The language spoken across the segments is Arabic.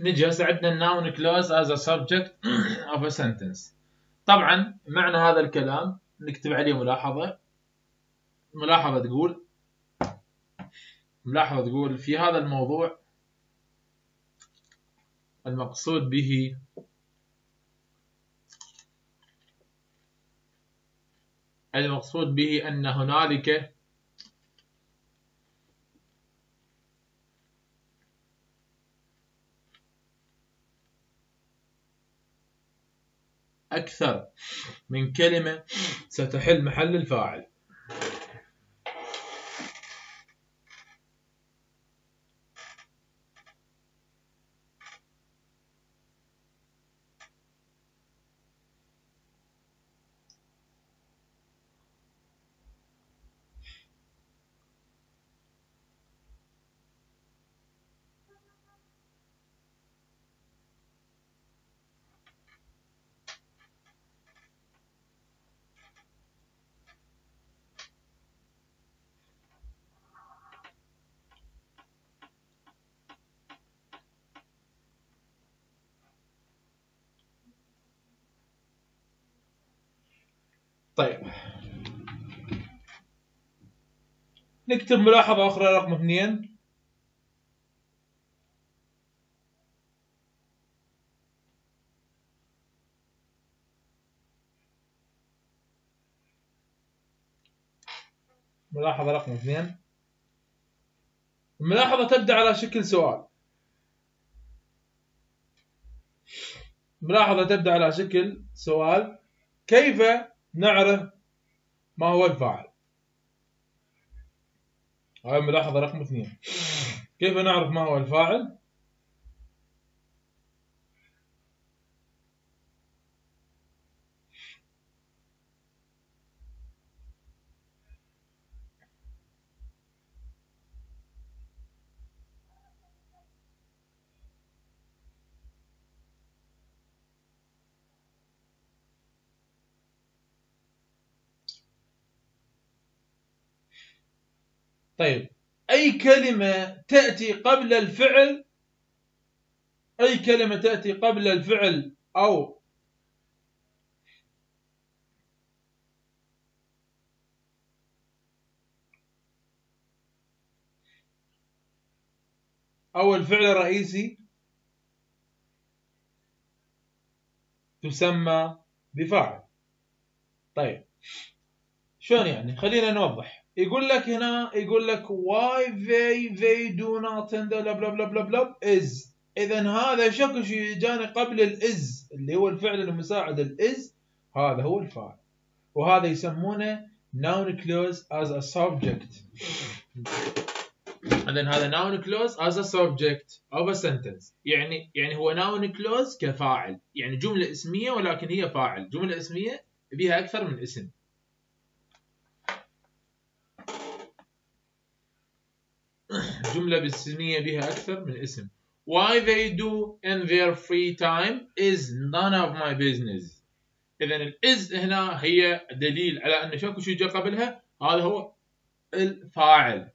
نجي هسه عندنا noun clause as a subject of a sentence. طبعا معنى هذا الكلام نكتب عليه ملاحظة. ملاحظة تقول في هذا الموضوع المقصود به أن هنالك أكثر من كلمة ستحل محل الفاعل. طيب نكتب ملاحظة أخرى رقم 2. ملاحظة رقم 2 الملاحظة تبدأ على شكل سؤال. كيف نعرف ما هو الفاعل؟ هاي ملاحظة رقم 2. كيف نعرف ما هو الفاعل؟ طيب أي كلمة تأتي قبل الفعل أو الفعل الرئيسي تسمى بفاعل. طيب شلون يعني؟ خلينا نوضح. يقول لك هنا why they do not and blah blah blah blah blah is. إذا هذا شكل شيء جاني قبل الإز اللي هو الفعل المساعد الإز، هذا هو الفاعل، وهذا يسمونه noun clause as a subject. إذا هذا noun clause as a subject of a sentence، يعني هو noun clause كفاعل، يعني جملة اسمية ولكن هي فاعل، جملة اسمية بها أكثر من اسم. جملة اسمية بها أكثر من اسم. Why they do in their free time is none of my business. إذا الإز هنا هي دليل على أن شكو شيء جاء قبلها، هذا هو الفاعل.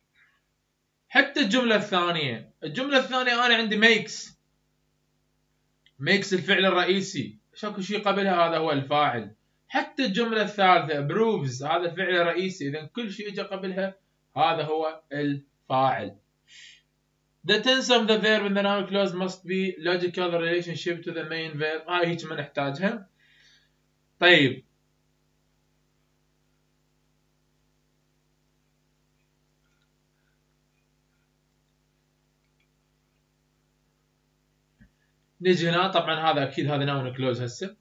حتى الجملة الثانية، أنا عندي makes. الفعل الرئيسي، شكو شيء قبلها هذا هو الفاعل. حتى الجملة الثالثة proves هذا الفعل الرئيسي، إذا كل شيء جاء قبلها هذا هو الفاعل. The tense of the verb in the noun clause must be logical relationship to the main verb. هاي هيك ما نحتاجها. طيب نجي هنا. طبعا هذا اكيد هذا noun clause. هسه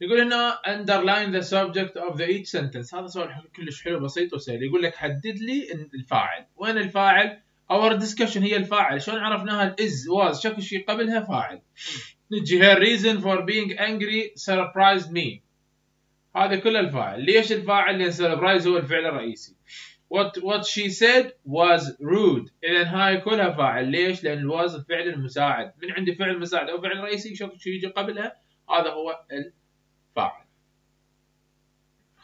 يقول هنا underline the subject of the each sentence. هذا سؤال كلش حلو بسيط وسهل. يقول لك حدد لي الفاعل. وين الفاعل؟ our discussion هي الفاعل. شلون عرفناها؟ الإز واز شكل شيء قبلها فاعل. نجي her reason for being angry surprised me. هذا كله الفاعل. ليش الفاعل؟ لأن surprise هو الفعل الرئيسي. what she said was rude. إذا هاي كلها فاعل. ليش؟ لأن was الفعل المساعد. من عندي فعل مساعد أو فعل رئيسي شكل شيء يجي قبلها، هذا هو الفاعل.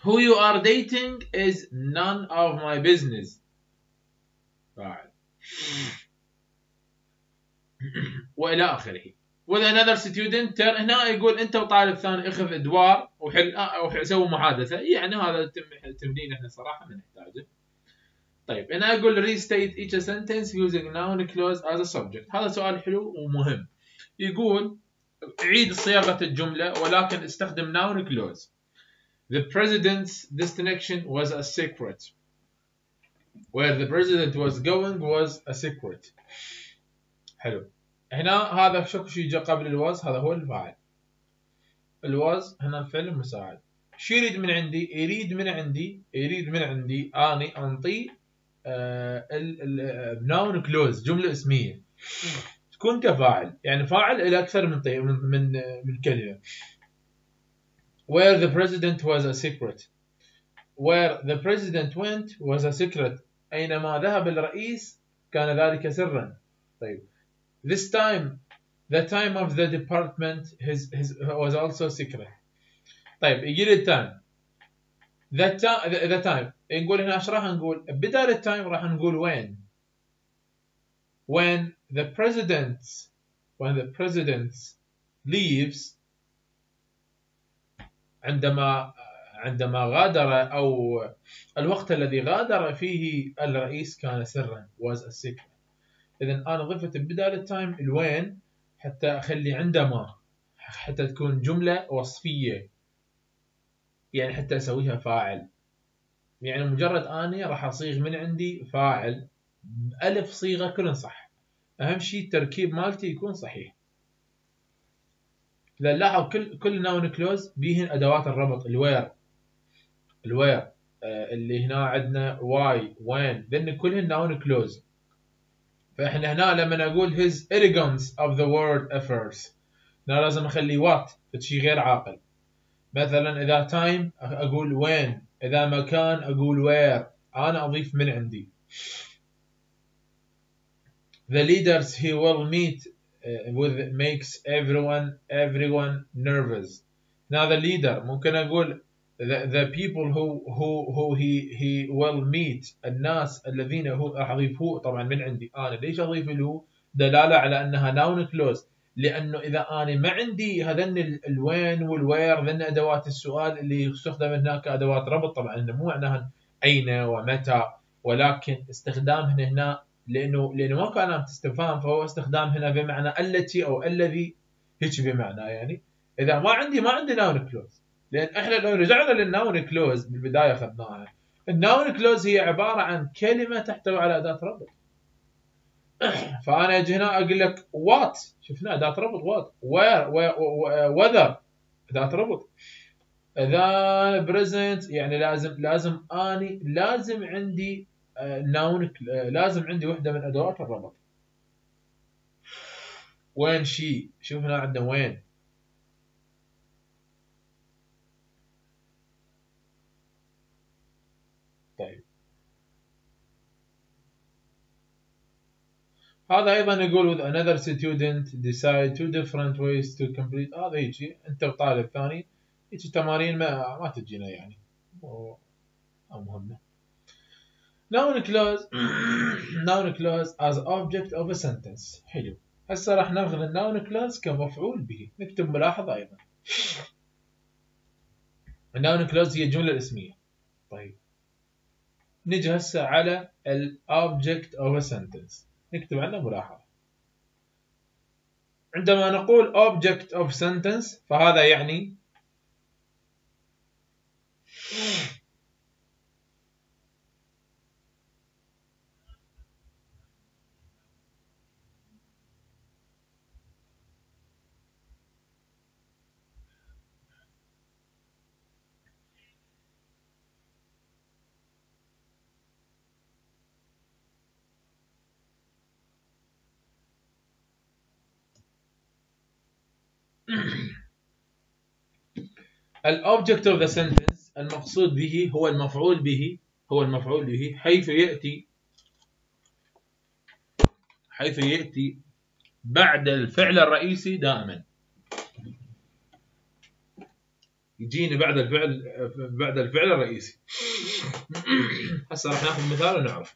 who you are dating is none of my business. فاعل. وإلى آخره. with another student. هنا يقول انت وطالب ثاني اخذ ادوار وحل او سوي محادثه، يعني هذا تمرين احنا صراحه ما نحتاجه. طيب هنا اقول restate each sentence using noun clause as a subject. هذا سؤال حلو ومهم. يقول عيد صياغه الجمله ولكن استخدم noun clause. The president's destination was a secret. Where the president was going was a secret. حلو. هنا هذا شو يجي قبل الواز؟ هذا هو الفاعل. الواز هنا الفعل المساعد. شو يريد من عندي؟ يريد من عندي اني انطي النون كلوز جمله اسميه تكون كفاعل، يعني فاعل الى اكثر من كلمه. Where the president was a secret. Where the president went was a secret. أينما ذهب الرئيس كان ذلك سرا. طيب. This time, the time of the department his was also secret. طيب يجي التايم. The time. نقول هنا ايش راح نقول؟ بدال التايم راح نقول when. When the president leaves. عندما غادر أو الوقت الذي غادر فيه الرئيس كان سرا was a secret. إذا أنا ضفت بدال التايم الوين حتى أخلي عندما، حتى تكون جملة وصفية، يعني حتى أسويها فاعل. يعني مجرد أني راح أصيغ من عندي فاعل بألف صيغة كلن صح، أهم شيء التركيب مالتي يكون صحيح. إذا لاحظ كل نون كلوز بيهن أدوات الربط. الوير اللي هنا عندنا واي وين، لأن كلهن نون كلوز. فإحنا هنا لما نقول his arrogance of the world affairs، هنا لازم أخلي what فشي غير عاقل. مثلا إذا time أقول وين، إذا مكان أقول where، أنا أضيف من عندي. The leaders he will meet with makes everyone nervous. Now the leader ممكن أقول the people who he will meet. الناس الذين هو راح أضيف هو طبعا من عندي. أنا ليش أضيف له؟ دلالة على أنها noun clause، لأنه إذا أنا ما عندي هذن الوين والوير، ذن أدوات السؤال اللي يستخدم هناك أدوات ربط. طبعا مو معناها أين ومتى، ولكن استخدامهن هنا لأنه ما كان علامة استفهام، فهو استخدام هنا بمعنى التي أو الذي، هيك بمعنى. يعني إذا ما عندي نون كلوز، لأن إحنا لو رجعنا للنون كلوز بالبداية أخذناها. النون كلوز هي عبارة عن كلمة تحتوي على أداة ربط. فأنا أجي هنا أقول لك وات، شفنا أداة ربط وات، وير وذر أداة ربط. إذا بريزنت يعني لازم عندي نون، لازم عندي وحده من ادوات الربط. وين شي، شوف هنا عندنا وين. طيب هذا ايضا يقول with another student decide two different ways to complete. هذا هيجي انت وطالب ثاني، هيجي تمارين ما تجينا يعني او مهمه. Noun clause as object of a sentence. حلو. هسه راح ناخذ النون كلوز كمفعول به. نكتب ملاحظة أيضا. النون كلوز هي الجملة الاسمية. طيب. نجي هسه على ال object of a sentence. نكتب عنه ملاحظة. عندما نقول object of sentence فهذا يعني الobject of the sentence. المقصود به هو المفعول به، حيث يأتي بعد الفعل الرئيسي دائما. يجيني بعد الفعل الرئيسي. هسه راح ناخذ مثال ونعرف.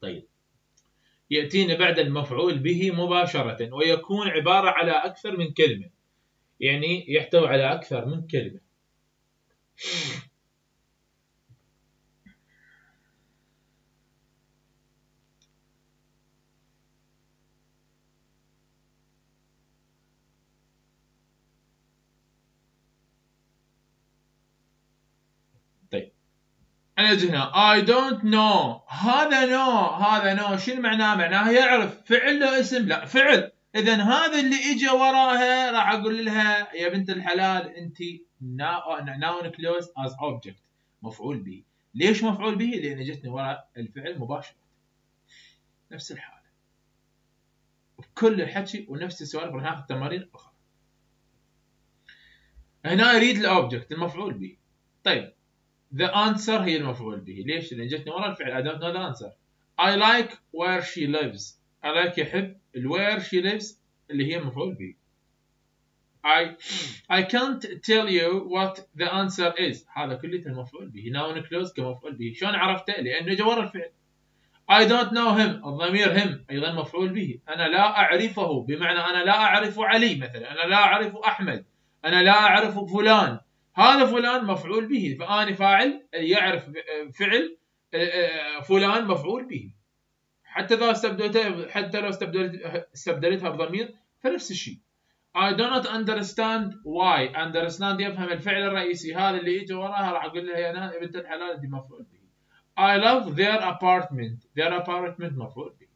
طيب، يأتينا بعد المفعول به مباشرة، ويكون عبارة على أكثر من كلمة، يعني يحتوي على أكثر من كلمة. نجي هنا I don't know. هذا no شنو معناه؟ معناه يعرف. فعل له اسم؟ لا فعل. اذا هذا اللي اجى وراها راح اقول لها يا بنت الحلال انت noun close as object، مفعول به. ليش مفعول به؟ لان جتني وراء الفعل مباشره. نفس الحاله بكل الحكي ونفس السوالف، راح ناخذ تمارين اخرى. هنا يريد الاوبجكت المفعول به. طيب The answer هي المفعول به، ليش؟ لأن جتني ورا الفعل. I don't know the answer. I like where she lives. I like يحب، where she lives اللي هي المفعول به. I can't tell you what the answer is. هذا كله المفعول به. Noun close كمفعول به. شلون عرفته؟ لأنه جا ورا الفعل. I don't know him. الضمير him أيضا مفعول به. أنا لا أعرفه، بمعنى أنا لا أعرف علي مثلا، أنا لا أعرف أحمد، أنا لا أعرف فلان. هذا فلان مفعول به، فأنا فاعل يعرف فعل فلان مفعول به. حتى لو استبدلتها بضمير فنفس الشيء. I do not understand why. understand يفهم الفعل الرئيسي، هذا اللي يجي وراها راح أقول لها يا بنت الحلال دي مفعول به. I love their apartment. their apartment مفعول به.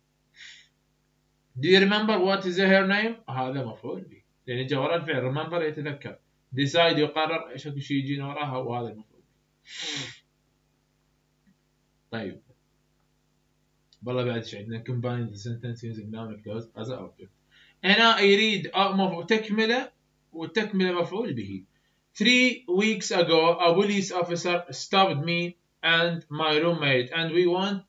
do you remember what is her name؟ هذا مفعول به، لأن جا وراء الفعل. remember يتذكر. decide يقرر ايش اكو شيء يجينا وراها، وهذا المفروض. طيب والله بعد ايش عندنا؟ combine the sentence using noun clause as an object. هنا يريد تكمله مفعول به. 3 weeks ago a police officer stopped me and my roommate and we want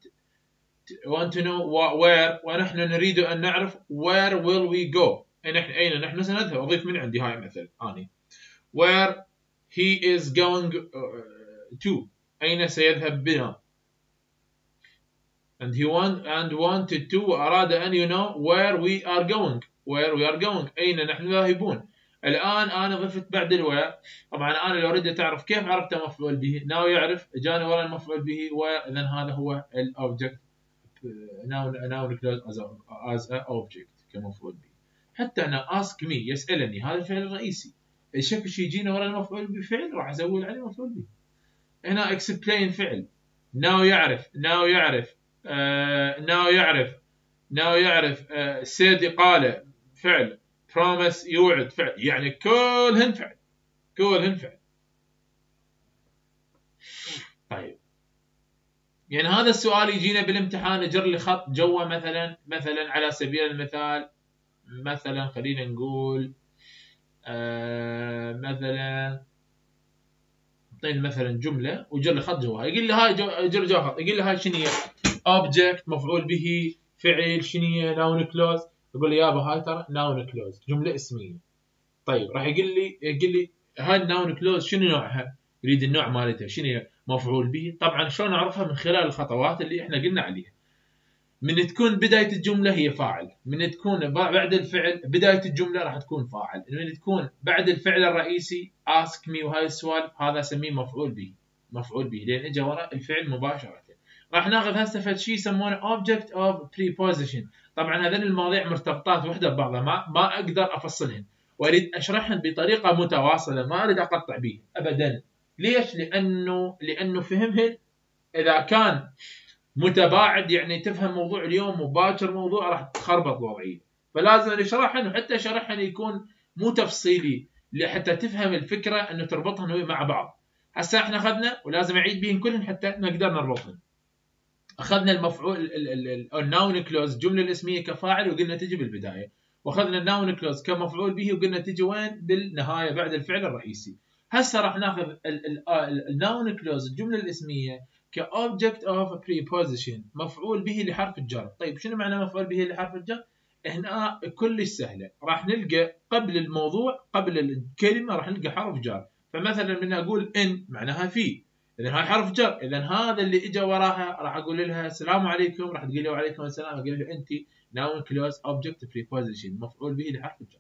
to know where. ونحن نريد ان نعرف where will we go. اين نحن سنذهب. اضيف من عندي هاي مثل اني where he is going to، أين سيذهب بنا. and he wanted to، وأراد أن know where we are going أين نحن ذاهبون. الآن أنا ضفت بعد الوير، طبعا أنا لو أريد تعرف كيف عرفت مفعول به. now يعرف جاني وراء المفعول به، وإذن هذا هو ال object now close as a object كمفعول به. حتى أنا ask me يسألني، هذا الفعل الرئيسي. الشكل شي يجينا ورا المفعول بفعل راح ازول عليه مفعول به. هنا explain فعل. now يعرف سيدي قال فعل. promise يوعد فعل، يعني كلهن فعل. طيب يعني هذا السؤال يجينا بالامتحان، اجر لي خط جوا مثلا على سبيل المثال، مثلا خلينا نقول مثلا اعطيني مثلا جمله وجر لي خط جواها، يقول لي هاي جر جوا خط، يقول لي هاي شنو هي؟ اوبجكت مفعول به، فعل شنو هي؟ ناون كلوز. يقول لي يابا هاي ترى ناون كلوز، جمله اسميه. طيب راح يقول لي هاي الناون كلوز شنو نوعها؟ يريد النوع مالتها شنو هي؟ مفعول به. طبعا شلون نعرفها؟ من خلال الخطوات اللي احنا قلنا عليها. من تكون بداية الجملة هي فاعل، من تكون بعد الفعل بداية الجملة راح تكون فاعل، من تكون بعد الفعل الرئيسي ask me وهاي السوالف هذا اسميه مفعول به لأن اجى وراء الفعل مباشرة. راح ناخذ هسه فد شيء يسمونه object of preposition. طبعا هذول المواضيع مرتبطات وحدة ببعضها، ما اقدر افصلهن، واريد اشرحهن بطريقة متواصلة، ما اريد اقطع بيه ابدا. ليش؟ لأنه فهمهن اذا كان متباعد يعني تفهم موضوع اليوم وباكر موضوع راح تخربط الوضعيه، فلازم نشرحها، وحتى شرحها يكون مو تفصيلي لحتى تفهم الفكره، انه تربطهم مع بعض. هسه احنا اخذنا ولازم اعيد بهم كلهم حتى نقدر نربطهم. اخذنا المفعول الناون كلوز الجمله الاسميه كفاعل، وقلنا تجي بالبدايه، واخذنا الناون كلوز كمفعول به، وقلنا تجي وين؟ بالنهايه بعد الفعل الرئيسي. هسه راح ناخذ الناون كلوز الجمله الاسميه كobject of preposition مفعول به لحرف الجر. طيب شنو معنى مفعول به لحرف الجر؟ هنا كلش سهله، راح نلقى قبل الموضوع قبل الكلمه راح نلقى حرف جر. فمثلا من اقول ان معناها في، اذا هاي حرف جر، اذا هذا اللي اجى وراها راح اقول لها السلام عليكم، راح تقول لي وعليكم السلام، اقول لها انت ناون كلوز اوبجكت بريبوزيشن مفعول به لحرف الجر.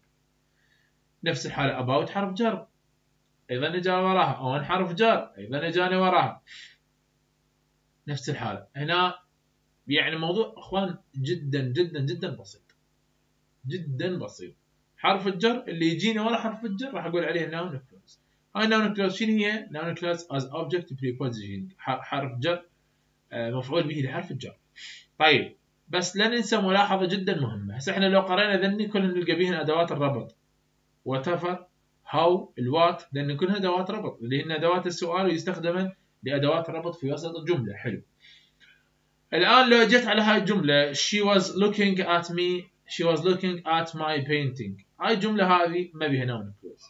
نفس الحاله اباوت حرف جر، ايضا اجى وراها اون حرف جر، ايضا اجاني وراها نفس الحاله. هنا يعني موضوع اخوان جدا جدا جدا بسيط، جدا بسيط. حرف الجر اللي يجيني ورا حرف الجر راح اقول عليه ناون كلوز. هاي ناون كلوز شنو هي؟ ناون كلوز از اوبجكت بريبوزيشن، حرف جر مفعول به لحرف الجر. طيب بس لا ننسى ملاحظه جدا مهمه، هسه احنا لو قرأنا ذني كلنا نلقى بيهن ادوات الربط، واتفر هاو الوات، لان كلها ادوات ربط اللي هن ادوات السؤال ويستخدمن لادوات ربط في وسط الجمله. حلو، الان لو جيت على هاي الجمله she was looking at me she was looking at my painting، هاي الجمله هذه ما بيها نون كلوز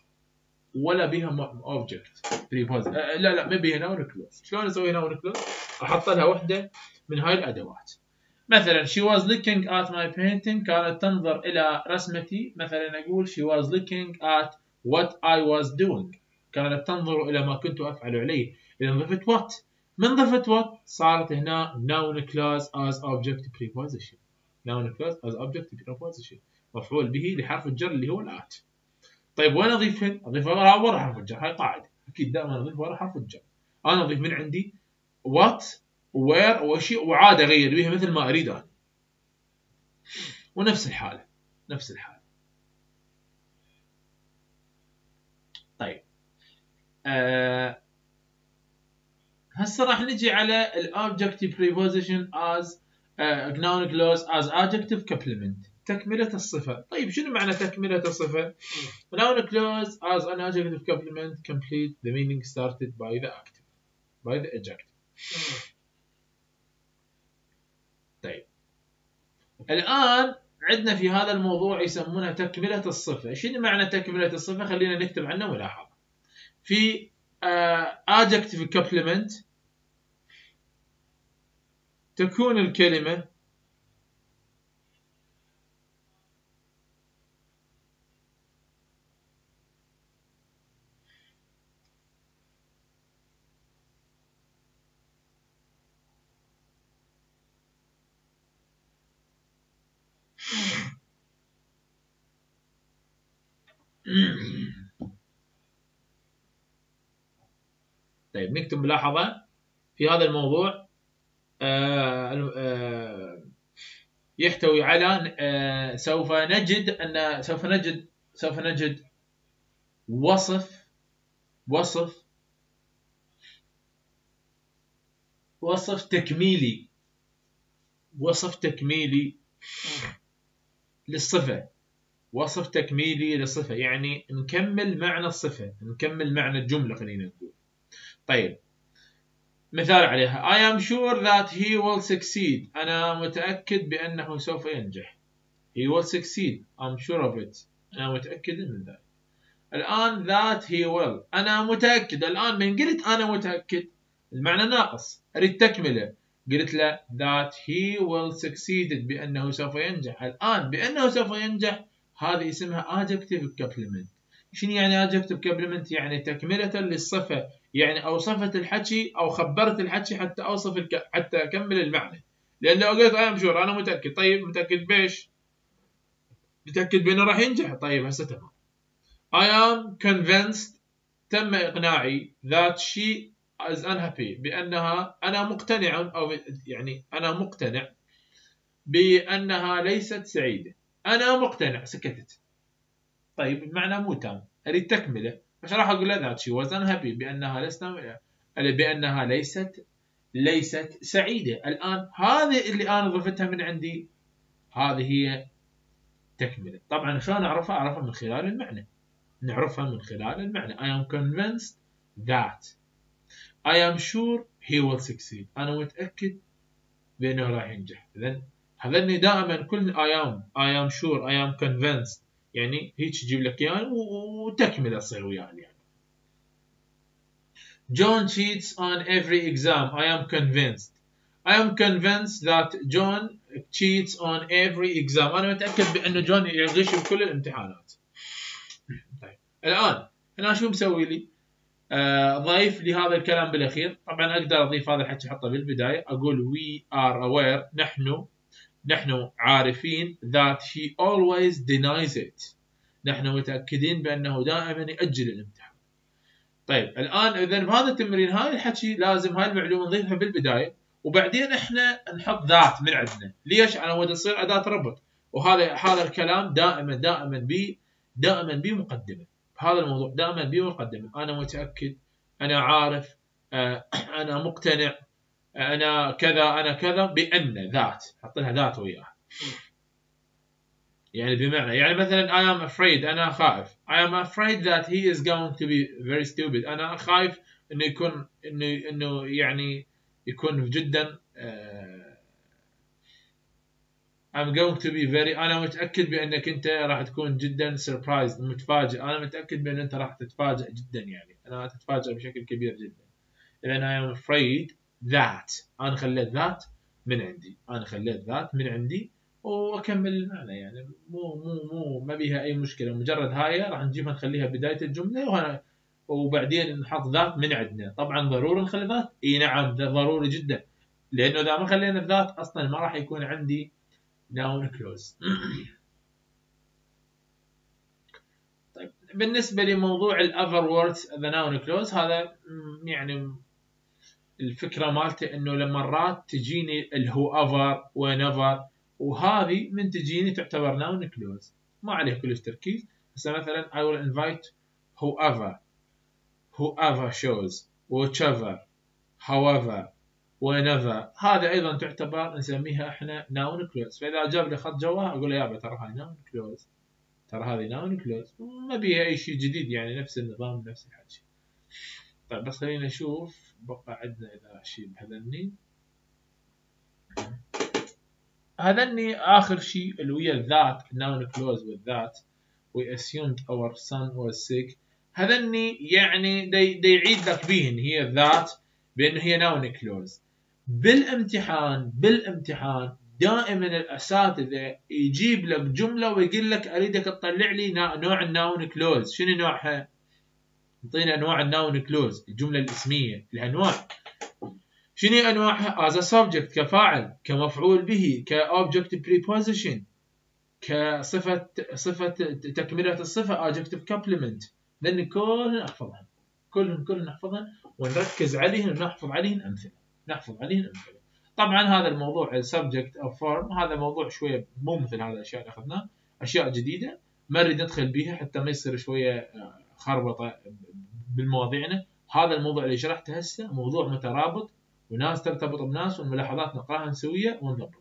ولا بيها اوبجكت بريبوز، لا ما بيها نون كلوز. شلون اسوي نون كلوز؟ احط لها وحده من هاي الادوات، مثلا she was looking at my painting كانت تنظر الى رسمتي، مثلا اقول she was looking at what I was doing كانت تنظر الى ما كنت افعل عليه. اذا ضفت what، من ضفت what صارت هنا noun clause as object preposition، noun clause as object preposition مفعول به لحرف الجر اللي هو الات. طيب وين اضيفها؟ اضيفها ورا حرف الجر، هاي قاعده اكيد دائما اضيف ورا حرف الجر. انا اضيف من عندي what where وشيء وعاد اغير بها مثل ما اريد انا. ونفس الحاله نفس الحاله. طيب هسه راح نجي على الأوبجكتيف بريبوزيشن از noun clause as adjective complement، تكملة الصفة. طيب شنو معنى تكملة الصفة؟ noun clause as an adjective complement complete the meaning started by the active by the adjective. طيب الآن عندنا في هذا الموضوع يسمونها تكملة الصفة. شنو معنى تكملة الصفة؟ خلينا نكتب عنه ملاحظة. في adjective complement تكون الكلمة طيب نكتب ملاحظة في هذا الموضوع يحتوي على سوف نجد وصف تكميلي للصفة، وصف تكميلي للصفة يعني نكمل معنى الصفة، نكمل معنى الجملة خلينا نقول. طيب مثال عليها I am sure that he will succeed، أنا متأكد بأنه سوف ينجح. he will succeed I'm sure of it، أنا متأكد من ذلك. الآن that he will أنا متأكد، الآن من قلت أنا متأكد المعنى ناقص، أريد تكملة، قلت له that he will succeed بأنه سوف ينجح. الآن بأنه سوف ينجح هذه اسمها adjective complement. شنو يعني adjective complement؟ يعني تكملة للصفة، يعني اوصفت الحكي او خبرت الحكي حتى اوصف حتى اكمل المعنى. لان لو قلت انا مشور انا متاكد، طيب متاكد بايش؟ متاكد بانه راح ينجح. طيب هسه تمام I am convinced تم اقناعي that she is unhappy بانها انا مقتنع او يعني انا مقتنع بانها ليست سعيده. انا مقتنع سكتت. طيب المعنى مو تام، اريد تكمله، مش راح اقول لها that she was unhappy بانها ليست سعيده. الان هذه اللي انا ضفتها من عندي هذه هي تكمله. طبعا شلون اعرفها؟ اعرفها من خلال المعنى، نعرفها من خلال المعنى. I am convinced that I am sure he will succeed، انا متاكد بانه راح ينجح. اذا هذني دائما كل I am sure I am convinced يعني هيك تجيب لك اياه يعني وتكمله تصير وياه يعني. John cheats on every exam I am convinced that John cheats on every exam، انا متاكد بانه جون يغش بكل الامتحانات. طيب الان شو مسوي لي؟ ضيف لهذا الكلام بالاخير. طبعا اقدر اضيف هذا الحكي احطه بالبدايه، اقول we are aware، نحن عارفين that she always denies it، نحن متاكدين بانه دائما ياجل الامتحان. طيب الان اذا بهذا التمرين هاي الحكي لازم هاي المعلومه نضيفها بالبدايه، وبعدين احنا نحط ذات من عندنا. ليش؟ على مود تصير اداه ربط، وهذا هذا الكلام دائما بي مقدمه، هذا الموضوع دائما بي مقدمه. انا متاكد، انا عارف، انا مقتنع، انا كذا، انا كذا، بان ذات، حط لها ذات وياها. يعني بمعنى يعني مثلا I am afraid، انا خائف، I am afraid that he is going to be very stupid، انا خايف انه يكون انه يعني يكون جدا I'm going to be very، أنا متأكد بأنك أنت راح تكون جدا surprised، متفاجئ، أنا متأكد بأن أنت راح تتفاجئ جدا، يعني أنا تتفاجئ بشكل كبير جدا. إذا I am afraid that، أنا خليت ذات من عندي، أنا خليت ذات من عندي وأكمل المعنى، يعني مو ما بيها أي مشكلة، مجرد هاي راح نجيبها نخليها بداية الجملة وبعدين نحط ذات من عندنا. طبعا ضروري نخلي ذات، إي نعم ضروري جدا، لأنه إذا ما خلينا الذات أصلا ما راح يكون عندي noun clause. طيب بالنسبة لموضوع ال other words the noun clause، هذا يعني الفكرة مالته إنه لمرات تجيني ال whoever whenever، وهذه من تجيني تعتبر noun clause، ما عليه كلش تركيز. هسه مثلا I will invite whoever shows، whichever، however، whenever، هذا أيضا تعتبر نسميها إحنا noun clause. فإذا جاب لي خط جواها أقول له يابا ترى هاي noun clause، ترى هذه noun clause، ما بيها أي شيء جديد، يعني نفس النظام نفس الحكي. طيب بس خلينا نشوف بقى عندنا إذا شيء بهذني. هذني آخر شيء اللي ويا الذات noun clause والذات we assumed our son was sick. هذني يعني دي يعيد لك بيهن هي الذات بأنه هي noun clause. بالامتحان دائما الأساتذة يجيب لك جملة ويقول لك أريدك تطلع لي نوع النون كلوز، شنو نوعها؟ يعطينا أنواع النون كلوز، الجملة الإسمية الأنواع. شنو أنواعها؟ as a subject كفاعل، كمفعول به، كobject preposition، كصفة تكملة الصفة adjective complement. لأن كلنا نحفظها، كلنا نحفظها ونركز عليهم ونحفظ عليهم أمثلة. طبعا هذا الموضوع subject of form هذا موضوع شويه مو مثل هذا الاشياء اللي اخذناها، اشياء جديده ما نريد ندخل بيها حتى ما يصير شويه خربطه بالمواضيعنا. هذا الموضوع اللي شرحته هسه موضوع مترابط وناس ترتبط بناس، والملاحظات نقراها سويه ونضبط.